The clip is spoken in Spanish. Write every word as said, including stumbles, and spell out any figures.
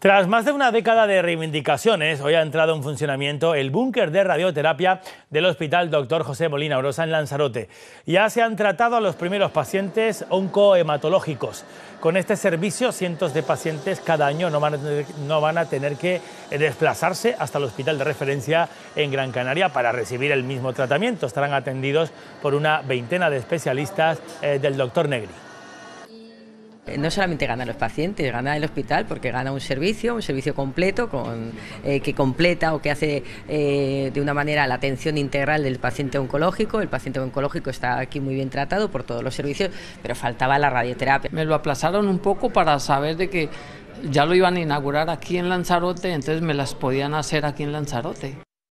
Tras más de una década de reivindicaciones, hoy ha entrado en funcionamiento el búnker de radioterapia del Hospital Doctor José Molina Orosa en Lanzarote. Ya se han tratado a los primeros pacientes oncohematológicos. Con este servicio, cientos de pacientes cada año no van a tener, no van a tener que desplazarse hasta el hospital de referencia en Gran Canaria para recibir el mismo tratamiento. Estarán atendidos por una veintena de especialistas eh, del Doctor Negrín. No solamente ganan los pacientes, gana el hospital porque gana un servicio, un servicio completo con, eh, que completa o que hace eh, de una manera la atención integral del paciente oncológico. El paciente oncológico está aquí muy bien tratado por todos los servicios, pero faltaba la radioterapia. Me lo aplazaron un poco para saber de que ya lo iban a inaugurar aquí en Lanzarote, entonces me las podían hacer aquí en Lanzarote.